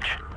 damage.